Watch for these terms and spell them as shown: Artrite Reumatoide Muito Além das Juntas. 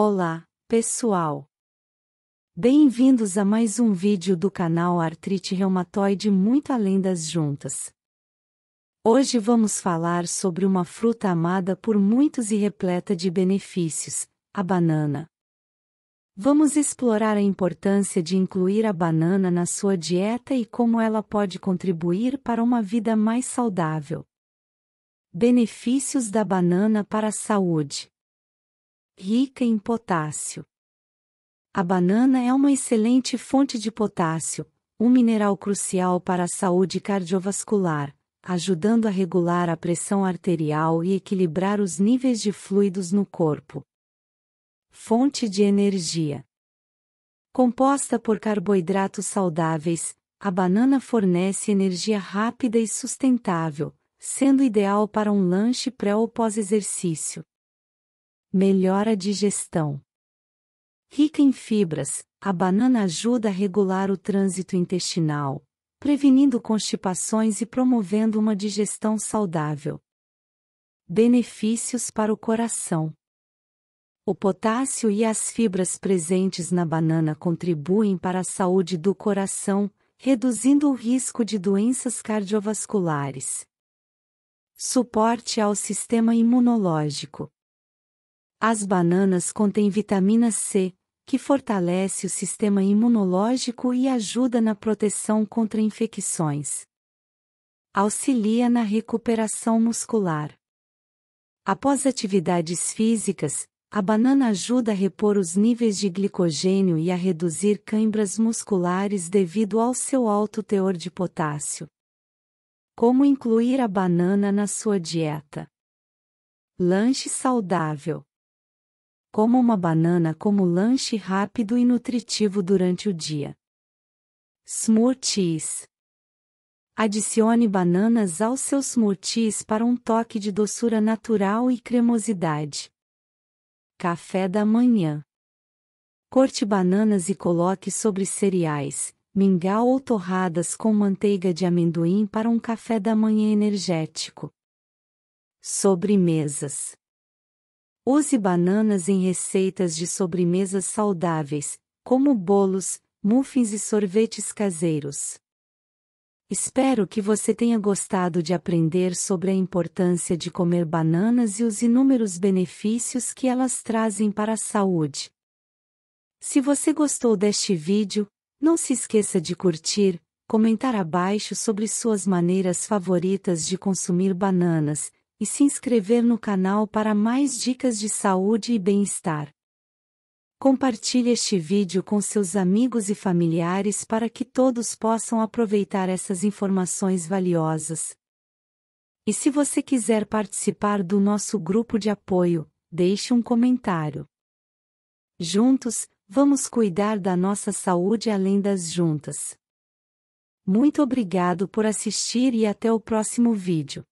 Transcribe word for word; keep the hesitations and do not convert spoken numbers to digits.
Olá, pessoal! Bem-vindos a mais um vídeo do canal Artrite Reumatoide Muito Além das Juntas. Hoje vamos falar sobre uma fruta amada por muitos e repleta de benefícios, a banana. Vamos explorar a importância de incluir a banana na sua dieta e como ela pode contribuir para uma vida mais saudável. Benefícios da banana para a saúde. Rica em potássio. A banana é uma excelente fonte de potássio, um mineral crucial para a saúde cardiovascular, ajudando a regular a pressão arterial e equilibrar os níveis de fluidos no corpo. Fonte de energia. Composta por carboidratos saudáveis, a banana fornece energia rápida e sustentável, sendo ideal para um lanche pré ou pós-exercício. Melhora a digestão. Rica em fibras, a banana ajuda a regular o trânsito intestinal, prevenindo constipações e promovendo uma digestão saudável. Benefícios para o coração. O potássio e as fibras presentes na banana contribuem para a saúde do coração, reduzindo o risco de doenças cardiovasculares. Suporte ao sistema imunológico. As bananas contêm vitamina C, que fortalece o sistema imunológico e ajuda na proteção contra infecções. Auxilia na recuperação muscular. Após atividades físicas, a banana ajuda a repor os níveis de glicogênio e a reduzir câimbras musculares devido ao seu alto teor de potássio. Como incluir a banana na sua dieta? Lanche saudável. Coma uma banana como lanche rápido e nutritivo durante o dia. Smoothies. Adicione bananas aos seus smoothies para um toque de doçura natural e cremosidade. Café da manhã. Corte bananas e coloque sobre cereais, mingau ou torradas com manteiga de amendoim para um café da manhã energético. Sobremesas. Use bananas em receitas de sobremesas saudáveis, como bolos, muffins e sorvetes caseiros. Espero que você tenha gostado de aprender sobre a importância de comer bananas e os inúmeros benefícios que elas trazem para a saúde. Se você gostou deste vídeo, não se esqueça de curtir, comentar abaixo sobre suas maneiras favoritas de consumir bananas, e se inscrever no canal para mais dicas de saúde e bem-estar. Compartilhe este vídeo com seus amigos e familiares para que todos possam aproveitar essas informações valiosas. E se você quiser participar do nosso grupo de apoio, deixe um comentário. Juntos, vamos cuidar da nossa saúde além das juntas. Muito obrigado por assistir e até o próximo vídeo.